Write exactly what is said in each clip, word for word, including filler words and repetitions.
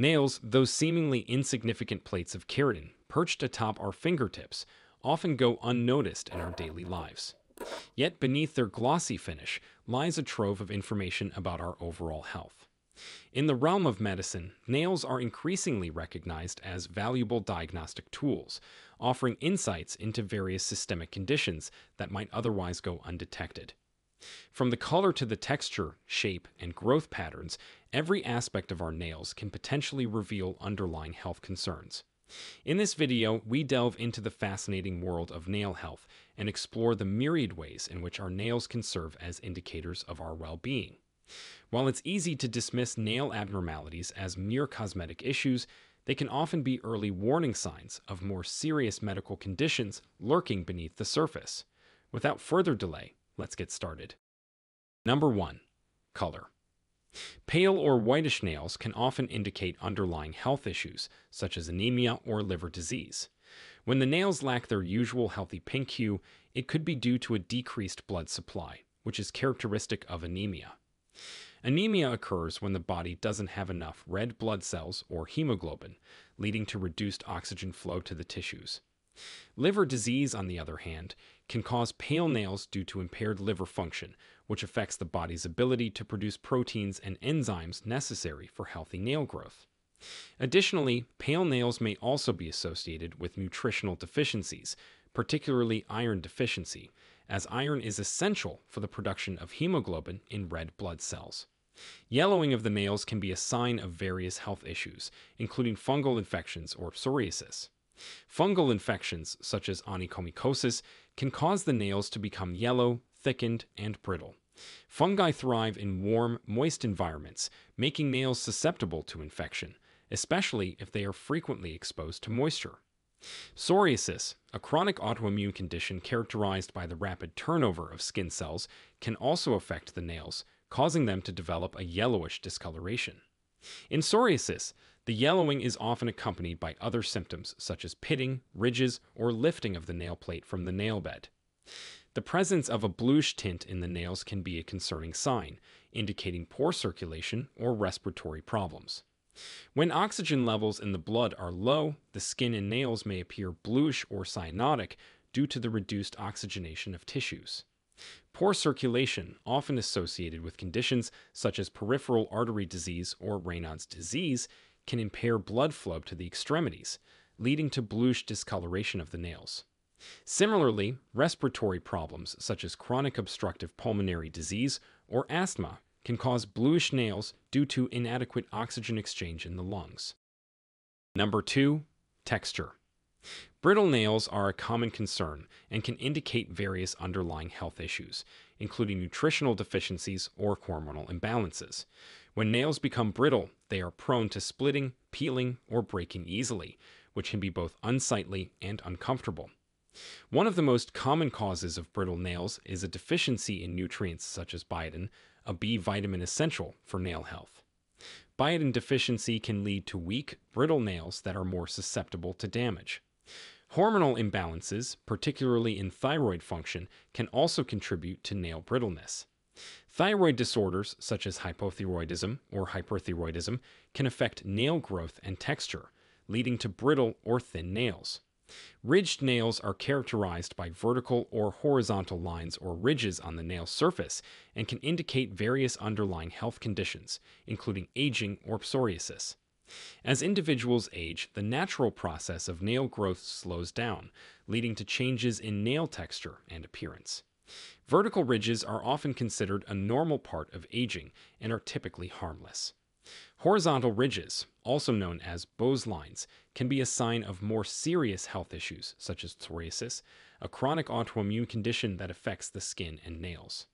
Nails, those seemingly insignificant plates of keratin, perched atop our fingertips, often go unnoticed in our daily lives. Yet beneath their glossy finish lies a trove of information about our overall health. In the realm of medicine, nails are increasingly recognized as valuable diagnostic tools, offering insights into various systemic conditions that might otherwise go undetected. From the color to the texture, shape, and growth patterns, every aspect of our nails can potentially reveal underlying health concerns. In this video, we delve into the fascinating world of nail health and explore the myriad ways in which our nails can serve as indicators of our well-being. While it's easy to dismiss nail abnormalities as mere cosmetic issues, they can often be early warning signs of more serious medical conditions lurking beneath the surface. Without further delay, let's get started. Number one. Color. Pale or whitish nails can often indicate underlying health issues, such as anemia or liver disease. When the nails lack their usual healthy pink hue, it could be due to a decreased blood supply, which is characteristic of anemia. Anemia occurs when the body doesn't have enough red blood cells or hemoglobin, leading to reduced oxygen flow to the tissues. Liver disease, on the other hand, can cause pale nails due to impaired liver function, which affects the body's ability to produce proteins and enzymes necessary for healthy nail growth. Additionally, pale nails may also be associated with nutritional deficiencies, particularly iron deficiency, as iron is essential for the production of hemoglobin in red blood cells. Yellowing of the nails can be a sign of various health issues, including fungal infections or psoriasis. Fungal infections, such as onychomycosis, can cause the nails to become yellow, thickened, and brittle. Fungi thrive in warm, moist environments, making nails susceptible to infection, especially if they are frequently exposed to moisture. Psoriasis, a chronic autoimmune condition characterized by the rapid turnover of skin cells, can also affect the nails, causing them to develop a yellowish discoloration. In psoriasis, the yellowing is often accompanied by other symptoms such as pitting, ridges, or lifting of the nail plate from the nail bed. The presence of a bluish tint in the nails can be a concerning sign, indicating poor circulation or respiratory problems. When oxygen levels in the blood are low, the skin and nails may appear bluish or cyanotic due to the reduced oxygenation of tissues. Poor circulation, often associated with conditions such as peripheral artery disease or Raynaud's disease, can impair blood flow to the extremities, leading to bluish discoloration of the nails. Similarly, respiratory problems such as chronic obstructive pulmonary disease or asthma can cause bluish nails due to inadequate oxygen exchange in the lungs. Number two. Texture. Brittle nails are a common concern and can indicate various underlying health issues, including nutritional deficiencies or hormonal imbalances. When nails become brittle, they are prone to splitting, peeling, or breaking easily, which can be both unsightly and uncomfortable. One of the most common causes of brittle nails is a deficiency in nutrients such as biotin, a B vitamin essential for nail health. Biotin deficiency can lead to weak, brittle nails that are more susceptible to damage. Hormonal imbalances, particularly in thyroid function, can also contribute to nail brittleness. Thyroid disorders, such as hypothyroidism or hyperthyroidism, can affect nail growth and texture, leading to brittle or thin nails. Ridged nails are characterized by vertical or horizontal lines or ridges on the nail surface and can indicate various underlying health conditions, including aging or psoriasis. As individuals age, the natural process of nail growth slows down, leading to changes in nail texture and appearance. Vertical ridges are often considered a normal part of aging and are typically harmless. Horizontal ridges, also known as Bowes lines, can be a sign of more serious health issues such as psoriasis, a chronic autoimmune condition that affects the skin and nails.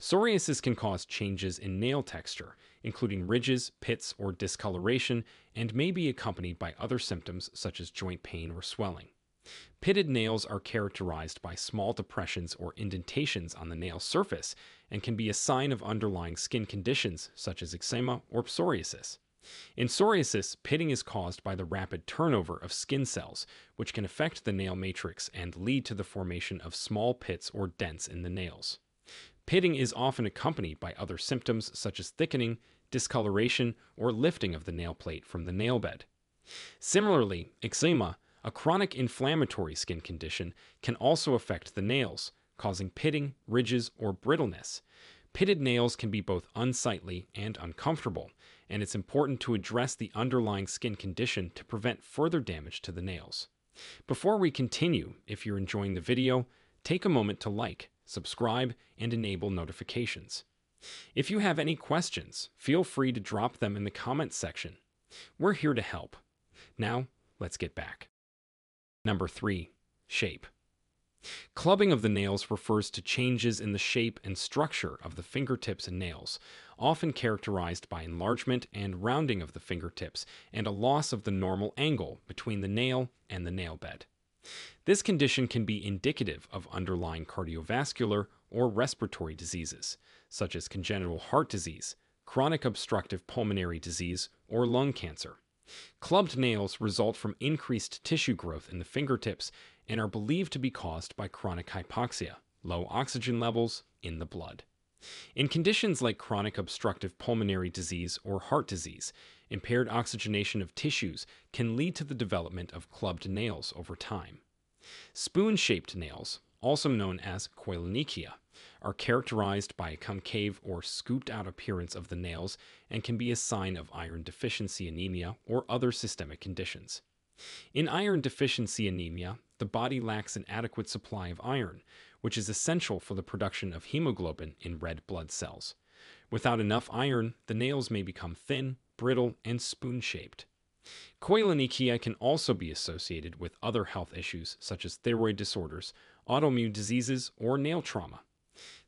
Psoriasis can cause changes in nail texture, including ridges, pits, or discoloration, and may be accompanied by other symptoms such as joint pain or swelling. Pitted nails are characterized by small depressions or indentations on the nail surface and can be a sign of underlying skin conditions such as eczema or psoriasis. In psoriasis, pitting is caused by the rapid turnover of skin cells, which can affect the nail matrix and lead to the formation of small pits or dents in the nails. Pitting is often accompanied by other symptoms such as thickening, discoloration, or lifting of the nail plate from the nail bed. Similarly, eczema, a chronic inflammatory skin condition, can also affect the nails, causing pitting, ridges, or brittleness. Pitted nails can be both unsightly and uncomfortable, and it's important to address the underlying skin condition to prevent further damage to the nails. Before we continue, if you're enjoying the video, take a moment to like, subscribe, and enable notifications. If you have any questions, feel free to drop them in the comments section. We're here to help. Now, let's get back. Number three. Shape. Clubbing of the nails refers to changes in the shape and structure of the fingertips and nails, often characterized by enlargement and rounding of the fingertips and a loss of the normal angle between the nail and the nail bed. This condition can be indicative of underlying cardiovascular or respiratory diseases, such as congenital heart disease, chronic obstructive pulmonary disease, or lung cancer. Clubbed nails result from increased tissue growth in the fingertips and are believed to be caused by chronic hypoxia, low oxygen levels in the blood. In conditions like chronic obstructive pulmonary disease or heart disease, impaired oxygenation of tissues can lead to the development of clubbed nails over time. Spoon-shaped nails, also known as coelonychia, are characterized by a concave or scooped-out appearance of the nails and can be a sign of iron deficiency anemia or other systemic conditions. In iron deficiency anemia, the body lacks an adequate supply of iron, which is essential for the production of hemoglobin in red blood cells. Without enough iron, the nails may become thin, brittle, and spoon-shaped. Coelonychia can also be associated with other health issues such as thyroid disorders, autoimmune diseases, or nail trauma.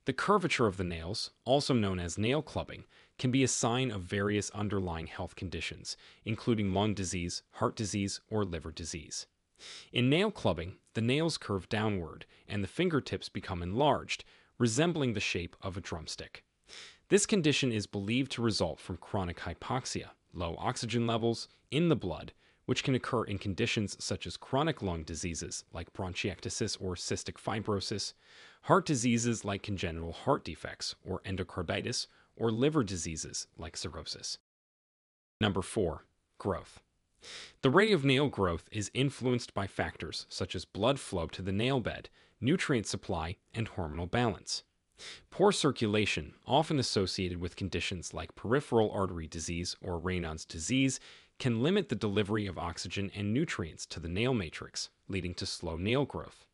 The curvature of the nails, also known as nail clubbing, can be a sign of various underlying health conditions, including lung disease, heart disease, or liver disease. In nail clubbing, the nails curve downward and the fingertips become enlarged, resembling the shape of a drumstick. This condition is believed to result from chronic hypoxia, low oxygen levels in the blood, which can occur in conditions such as chronic lung diseases like bronchiectasis or cystic fibrosis, heart diseases like congenital heart defects or endocarditis, or liver diseases like cirrhosis. Number four. Growth. The rate of nail growth is influenced by factors such as blood flow to the nail bed, nutrient supply, and hormonal balance. Poor circulation, often associated with conditions like peripheral artery disease or Raynaud's disease, can limit the delivery of oxygen and nutrients to the nail matrix, leading to slow nail growth.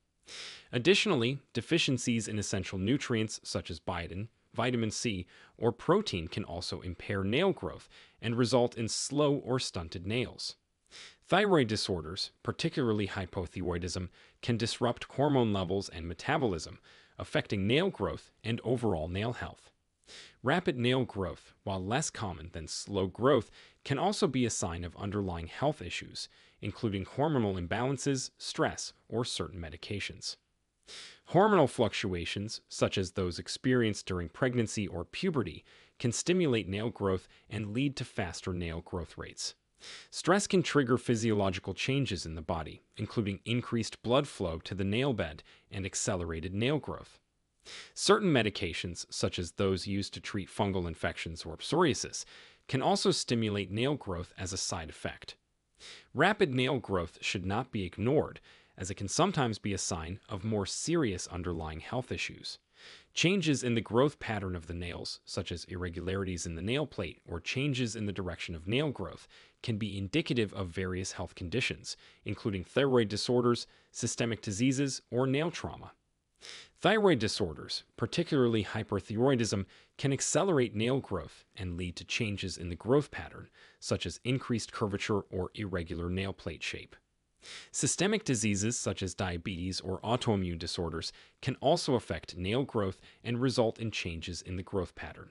Additionally, deficiencies in essential nutrients such as biotin, vitamin C, or protein can also impair nail growth and result in slow or stunted nails. Thyroid disorders, particularly hypothyroidism, can disrupt hormone levels and metabolism, affecting nail growth and overall nail health. Rapid nail growth, while less common than slow growth, can also be a sign of underlying health issues, including hormonal imbalances, stress, or certain medications. Hormonal fluctuations, such as those experienced during pregnancy or puberty, can stimulate nail growth and lead to faster nail growth rates. Stress can trigger physiological changes in the body, including increased blood flow to the nail bed and accelerated nail growth. Certain medications, such as those used to treat fungal infections or psoriasis, can also stimulate nail growth as a side effect. Rapid nail growth should not be ignored, as it can sometimes be a sign of more serious underlying health issues. Changes in the growth pattern of the nails, such as irregularities in the nail plate or changes in the direction of nail growth, can be indicative of various health conditions, including thyroid disorders, systemic diseases, or nail trauma. Thyroid disorders, particularly hyperthyroidism, can accelerate nail growth and lead to changes in the growth pattern, such as increased curvature or irregular nail plate shape. Systemic diseases such as diabetes or autoimmune disorders can also affect nail growth and result in changes in the growth pattern.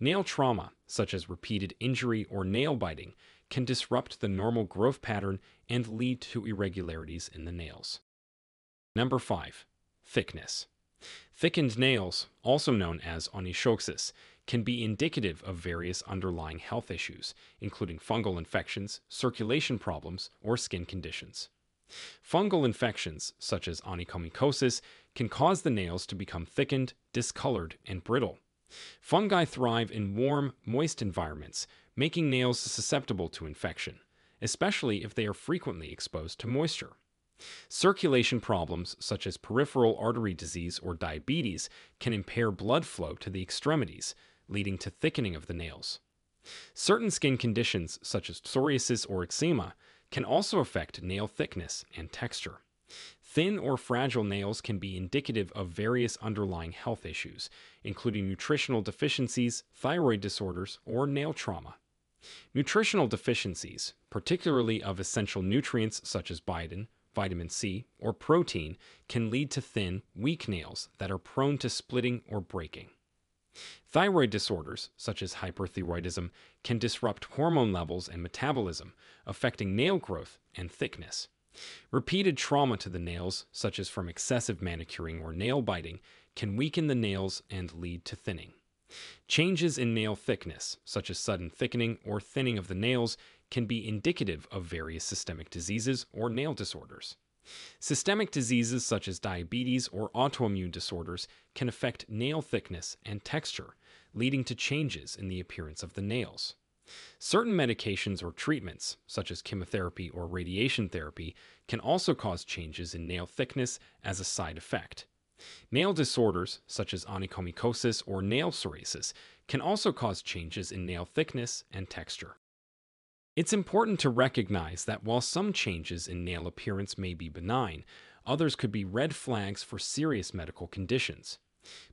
Nail trauma, such as repeated injury or nail biting, can disrupt the normal growth pattern and lead to irregularities in the nails. Number five. Thickness. Thickened nails, also known as onychosis, can be indicative of various underlying health issues, including fungal infections, circulation problems, or skin conditions. Fungal infections, such as onychomycosis, can cause the nails to become thickened, discolored, and brittle. Fungi thrive in warm, moist environments, making nails susceptible to infection, especially if they are frequently exposed to moisture. Circulation problems, such as peripheral artery disease or diabetes, can impair blood flow to the extremities, leading to thickening of the nails. Certain skin conditions, such as psoriasis or eczema, can also affect nail thickness and texture. Thin or fragile nails can be indicative of various underlying health issues, including nutritional deficiencies, thyroid disorders, or nail trauma. Nutritional deficiencies, particularly of essential nutrients such as biotin, vitamin C, or protein, can lead to thin, weak nails that are prone to splitting or breaking. Thyroid disorders, such as hyperthyroidism, can disrupt hormone levels and metabolism, affecting nail growth and thickness. Repeated trauma to the nails, such as from excessive manicuring or nail biting, can weaken the nails and lead to thinning. Changes in nail thickness, such as sudden thickening or thinning of the nails, can be indicative of various systemic diseases or nail disorders. Systemic diseases such as diabetes or autoimmune disorders can affect nail thickness and texture, leading to changes in the appearance of the nails. Certain medications or treatments, such as chemotherapy or radiation therapy, can also cause changes in nail thickness as a side effect. Nail disorders, such as onychomycosis or nail psoriasis, can also cause changes in nail thickness and texture. It's important to recognize that while some changes in nail appearance may be benign, others could be red flags for serious medical conditions.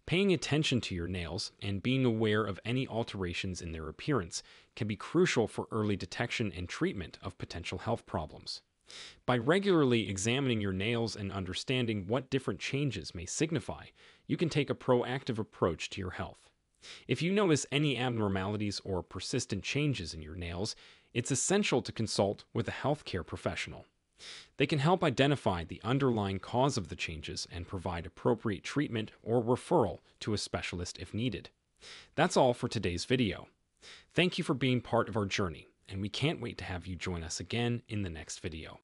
Paying attention to your nails and being aware of any alterations in their appearance can be crucial for early detection and treatment of potential health problems. By regularly examining your nails and understanding what different changes may signify, you can take a proactive approach to your health. If you notice any abnormalities or persistent changes in your nails, it's essential to consult with a healthcare professional. They can help identify the underlying cause of the changes and provide appropriate treatment or referral to a specialist if needed. That's all for today's video. Thank you for being part of our journey, and we can't wait to have you join us again in the next video.